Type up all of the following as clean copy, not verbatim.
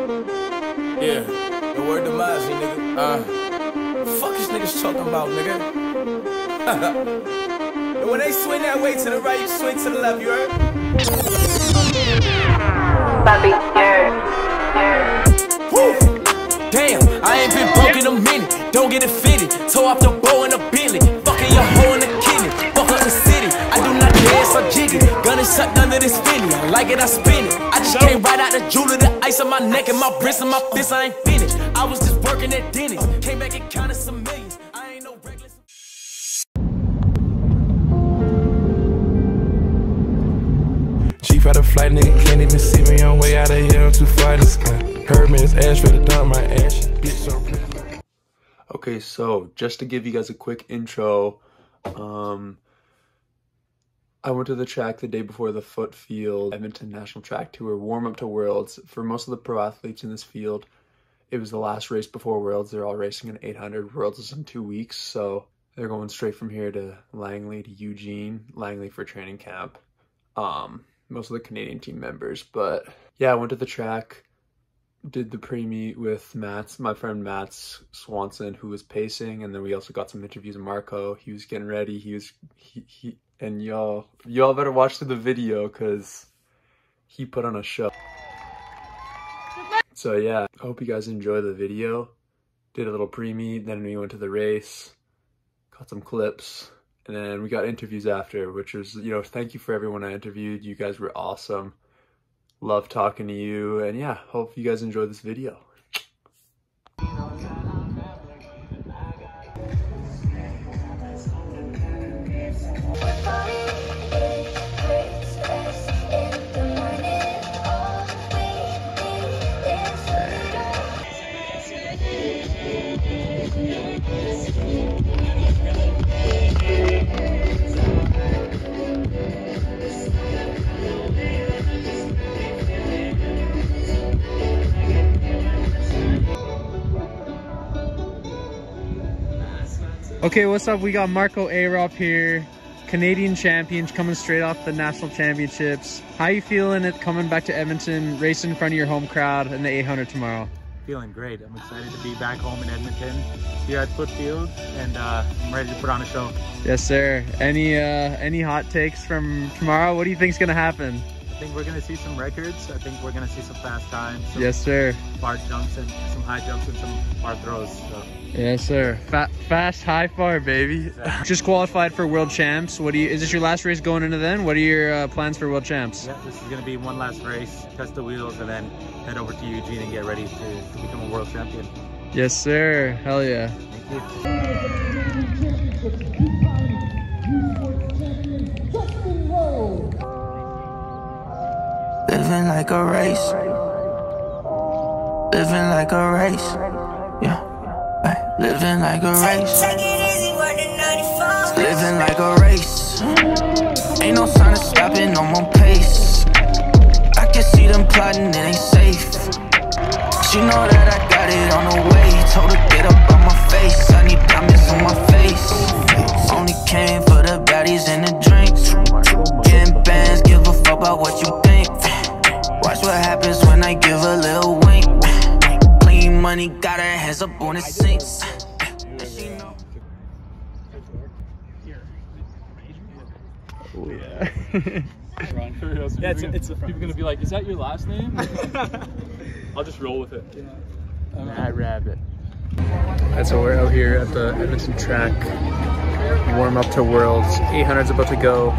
Yeah, the word demise, nigga. Fuck these niggas talking about, nigga. And when they swing that way to the right, you swing to the left, you heard? Bobby, woo! Damn, I ain't been broke in a minute. Don't get it fitted. Toe off the bow and a billy. Fucking your hoe in the kidney. Fuck up the city. I do not dance or jiggy. Gun is sucked under this finny. I like it, I spin it. I just came right out the jewelry, the ice on my neck and my wrist and my fist. I ain't finished. I was just working at Denny's. Came back and counted some millions. I ain't no reckless. Cheap out of flight, nigga can't even see me. On way out of here, I'm too far to sky. Heard me, it's ash for the dumb, my ash. Bitch, so pretty. Okay, so just to give you guys a quick intro, I went to the track the day before the foot field, Edmonton National Track Tour, warm up to Worlds. For most of the pro athletes in this field, it was the last race before Worlds. They're all racing in 800. Worlds is in 2 weeks, so they're going straight from here to Langley, to Eugene, Langley for training camp. Most of the Canadian team members, but yeah, I went to the track, did the pre-meet with Mats, my friend Mats Swanson, who was pacing, and then we also got some interviews with Marco. He was getting ready. And y'all better watch the video because he put on a show. So yeah, I hope you guys enjoy the video. Did a little pre-meet, then we went to the race, got some clips, and then we got interviews after, which was, you know, thank you for everyone I interviewed. You guys were awesome. Love talking to you, and yeah, hope you guys enjoy this video. Okay, what's up? We got Marco Arop here, Canadian champions, coming straight off the national championships. How you feeling it coming back to Edmonton, racing in front of your home crowd in the 800 tomorrow? Feeling great. I'm excited to be back home in Edmonton, here at Footfield, and I'm ready to put on a show. Yes, sir. Any hot takes from tomorrow? What do you think's gonna happen? I think we're gonna see some records. I think we're gonna see some fast times. Yes, sir. Far jumps and some high jumps and some far throws. So. Yes, sir. Fast, high, far, baby. Exactly. Just qualified for World Champs. Is this your last race going into then? What are your plans for World Champs? Yeah, this is gonna be one last race, test the wheels, and then head over to Eugene and get ready to become a world champion. Yes, sir. Hell yeah. Thank you. Living like a race. Living like a race. Yeah. Living like a race. Living like a race. Ain't no sign of stopping on my pace. I can see them plotting, it ain't safe. She know that I got it on the way. Told her get up on my face. I need diamonds on my face. Only came for the baddies and the drinks. Getting bands, give a fuck about what you think. Watch what happens when I give a little wink. Clean money, got her hands up on the sinks. Oh yeah. Yeah, it's people gonna be like, is that your last name? I'll just roll with it. Yeah. Mad Rabbit. Alright, so we're out here at the Edmonton track. Warm up to Worlds. 800's about to go.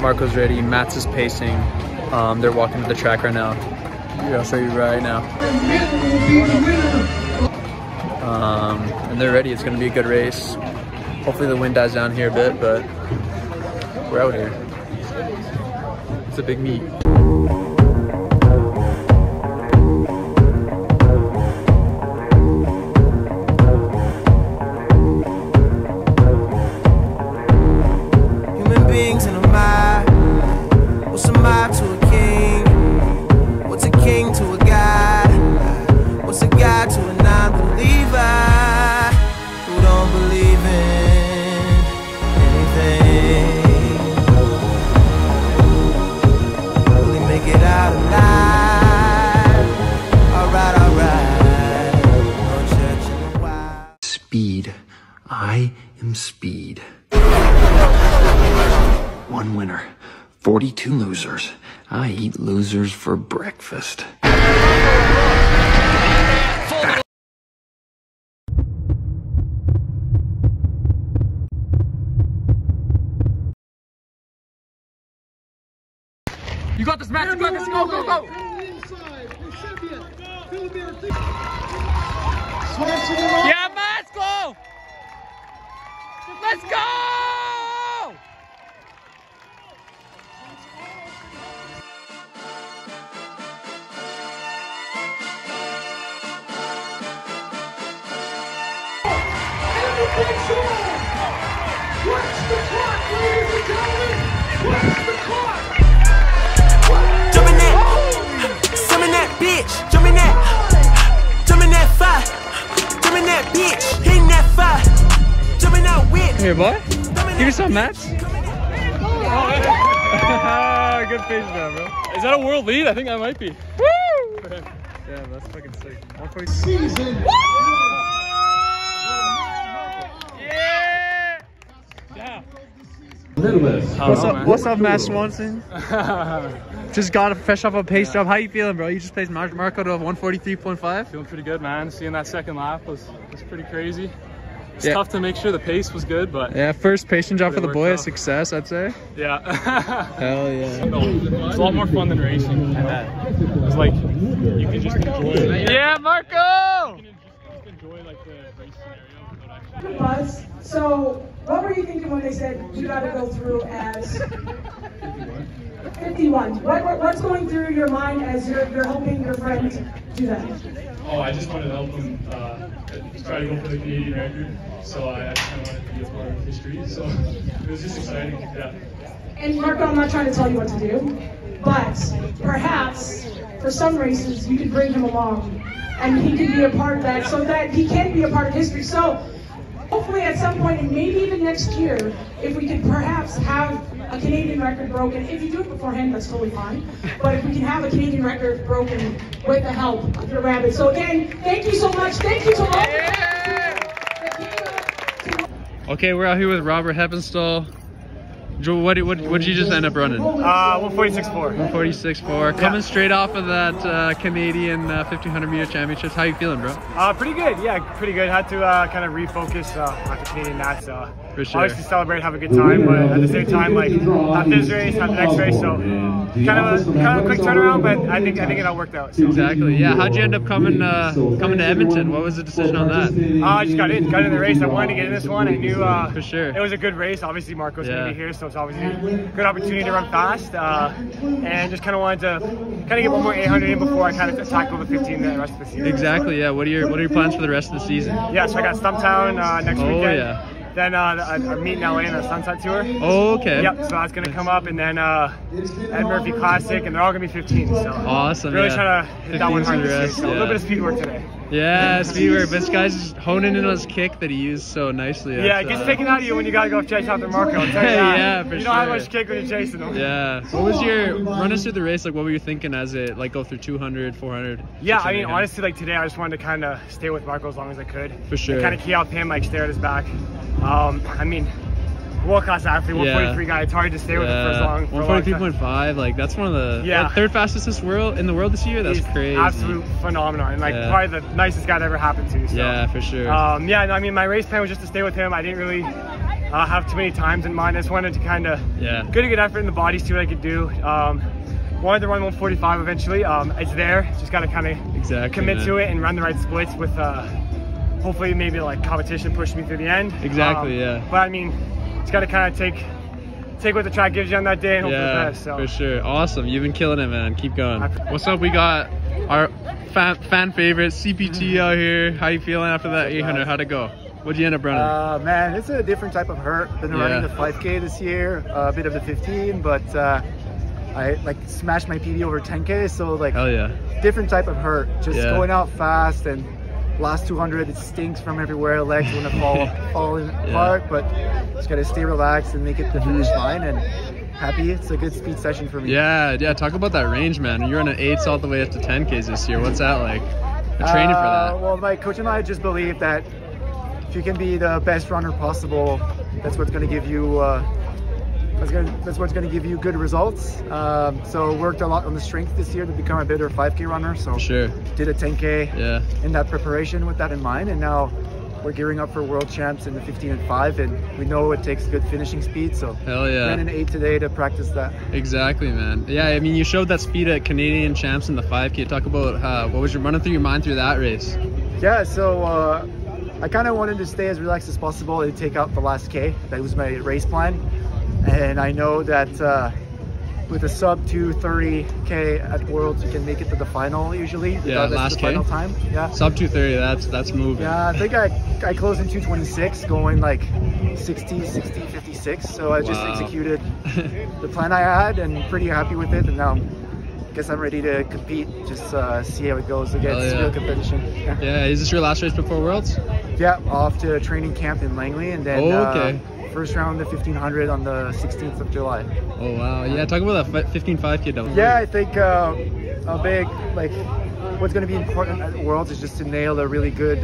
Marco's ready. Mats is pacing. They're walking to the track right now. Yeah, I'll show you right now. And they're ready. It's going to be a good race. Hopefully the wind dies down here a bit, but we're out here. It's a big meet. Human beings in a mob. What's a mob to a king? What's a king to a god? What's a god to a non-believer who don't believe in anything? two losers. I eat losers for breakfast. You got this, Mats. Go, go, go. Yeah, Mats, go. Let's go. Watch the clock, ladies and gentlemen. Watch the clock. Bitch, jumping that fire, jumping that bitch, hitting that fire, jumping that whip. Come here, boy. Give me some, Mats. Oh, good face down, bro. Is that a world lead? I think that might be. Woo! Yeah, that's fucking sick. Season. Woo! Yeah! Yeah. A little bit. What's up, Mats Swanson? Just got fresh off a pace job. How you feeling, bro? You just paced Marco to 143.5. Feeling pretty good, man. Seeing that second lap was pretty crazy. It's tough to make sure the pace was good, but yeah, first pacing job for the boy, a success, I'd say. Yeah. Hell yeah. It's a lot more fun than racing. It's like you can just enjoy it. Yeah, Marco. You can just enjoy like the race scenario without actually. So, what were you thinking when they said you got to go through as? 51. What's going through your mind as you're helping your friend do that? Oh, I just wanted to help him try to go for the Canadian record. So I kind of wanted to be a part of history. So it was just exciting. Yeah. And Marco, I'm not trying to tell you what to do, but perhaps for some races you could bring him along, and he could be a part of that, so that he can be a part of history. So. Hopefully at some point, and maybe even next year, if we could perhaps have a Canadian record broken. If you do it beforehand, that's totally fine. But if we can have a Canadian record broken with the help of the rabbit. So again, thank you so much. Thank you to all. Okay, we're out here with Robert Heppenstall. What did you just end up running? 146.4. 146.4. Coming straight off of that Canadian 1500 meter championships. How you feeling, bro? Pretty good. Yeah, pretty good. Had to kind of refocus on the Canadian Nats. For sure. Obviously celebrate, have a good time, but at the same time, like not this race, not the next race. So kind of a quick turnaround, but I think it all worked out. So. Exactly. Yeah. How'd you end up coming to Edmonton? What was the decision on that? I just got in the race. I wanted to get in this one. I knew for sure it was a good race. Obviously, Marco's gonna be here, so. It's obviously a good opportunity to run fast, and just kind of wanted to get one more 800 in before I kind of tackle the 15 the rest of the season. Exactly, yeah. What are your plans for the rest of the season? Yeah, so I got Stumptown next weekend. Yeah. Then I'm meeting LA in the Sunset Tour. Oh, okay. Yep, so that's going to come up, and then at Murphy Classic, and they're all going to be 15. So awesome, really trying to hit that one hard this year. So a little bit of speed work today. Yeah, speed work. This guy's honing in on his kick that he used so nicely. Yeah, it gets taken out of you when you got to go chase after Marco. Yeah, for sure. You don't have much kick when you're chasing him. Yeah. What was your, run us through the race, like what were you thinking as it, like go through 200, 400? Yeah, I mean, honestly, like today I just wanted to kind of stay with Marco as long as I could. For sure. Kind of key off him, like stare at his back. I mean, world-class athlete, 143 guy, it's hard to stay with him for as long. 143.5, like that's one of the third fastest in the world this year. That's crazy. Absolute phenomenon, and like probably the nicest guy that ever happened to. So. Yeah, for sure. Yeah, no, I mean, my race plan was just to stay with him. I didn't really have too many times in mind. I just wanted to kind of get a good effort in the body, see what I could do. Wanted to run 145 eventually. It's there, just got to kind of commit to it and run the right splits with. Hopefully maybe like competition pushed me through the end. Exactly, yeah. But I mean, it's got to kind of take what the track gives you on that day and hope for the best. So. For sure. Awesome. You've been killing it, man. Keep going. What's up? We got our fan favorite CPT out here. How you feeling after that 800? How'd it go? What'd you end up running? Man, it's a different type of hurt. Been running the 5K this year, a bit of the 15, but I like smashed my PD over 10K. So like, hell yeah. Different type of hurt. Just going out fast and. Last 200, it stinks from everywhere. Legs want to fall apart, but just gotta stay relaxed and make it the finish line. And happy, it's a good speed session for me. Yeah, yeah. Talk about that range, man. You're in an 8s all the way up to 10Ks this year. What's that like? I trained for that. Well, my coach and I just believe that if you can be the best runner possible, that's what's gonna give you That's what's going to give you good results. So worked a lot on the strength this year to become a better 5K runner. So sure. Did a 10K in that preparation with that in mind, and now we're gearing up for World Champs in the 15 and 5, and we know it takes good finishing speed. So hell yeah, ran an 8 today to practice that. Exactly, man. Yeah, I mean, you showed that speed at Canadian Champs in the 5K. Talk about what was running through your mind through that race? Yeah, so I kind of wanted to stay as relaxed as possible and take out the last K. That was my race plan. And I know that with a sub 2:30K at Worlds, you can make it to the final usually. Yeah, last K? Final time. Yeah. Sub 2:30, that's moving. Yeah, I think I closed in 2:26, going like 60, 56. So I just executed the plan I had and pretty happy with it. And now I guess I'm ready to compete, just see how it goes again. It's real competition. Yeah. Is this your last race before Worlds? Yeah, off to training camp in Langley, and then first round of 1500 on the 16th of July. Oh wow, yeah, talk about that 15.5K double. Yeah, I think a big, like, what's going to be important at Worlds is just to nail a really good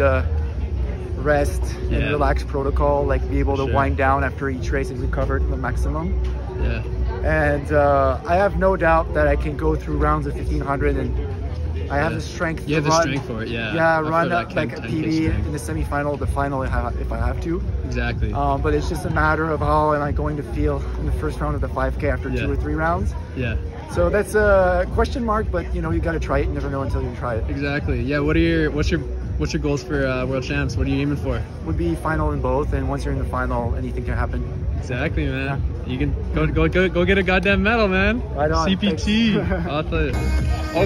rest and relaxed protocol, like be able to wind down after each race and recover to the maximum. Yeah. And I have no doubt that I can go through rounds of 1500, and I have the strength to run. You have the strength for it, yeah. Yeah, run up like a PB in the semi-final, the final if I have to. Exactly. But it's just a matter of how am I going to feel in the first round of the 5K after 2 or 3 rounds. Yeah. So that's a question mark, but you know, you got to try it. You never know until you try it. Exactly. Yeah. What are your what's your goals for World Champs? What are you aiming for? Would be final in both, and once you're in the final, anything can happen. Exactly, man. You can go get a goddamn medal, man. Right on. CPT. I'll tell you.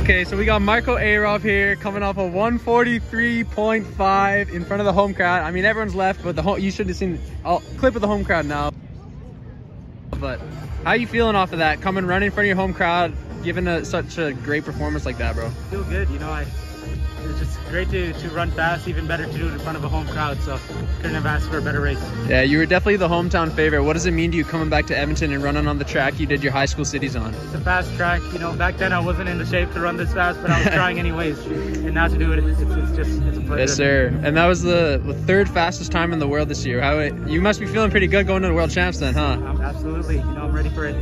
Okay, so we got Marco Arop here coming off a 143.5 in front of the home crowd. I mean, everyone's left, but the whole, you should have seen a clip of the home crowd now. But how are you feeling off of that? Coming running in front of your home crowd, giving such a great performance like that, bro. I feel good, you know. It's just great to run fast, even better to do it in front of a home crowd, so couldn't have asked for a better race. Yeah, you were definitely the hometown favorite. What does it mean to you coming back to Edmonton and running on the track you did your high school cities on? It's a fast track. You know, back then I wasn't in the shape to run this fast, but I was trying anyways. And now to do it, it's a pleasure. Yes, sir. And that was the third fastest time in the world this year. You must be feeling pretty good going to the World Champs then, huh? Absolutely. You know, I'm ready for it.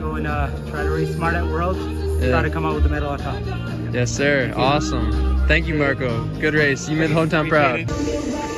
Go and try to race smart at Worlds. Try to come out with a medal on top. Yes, sir. Awesome. Thank you, Marco. Good race. You made the hometown proud.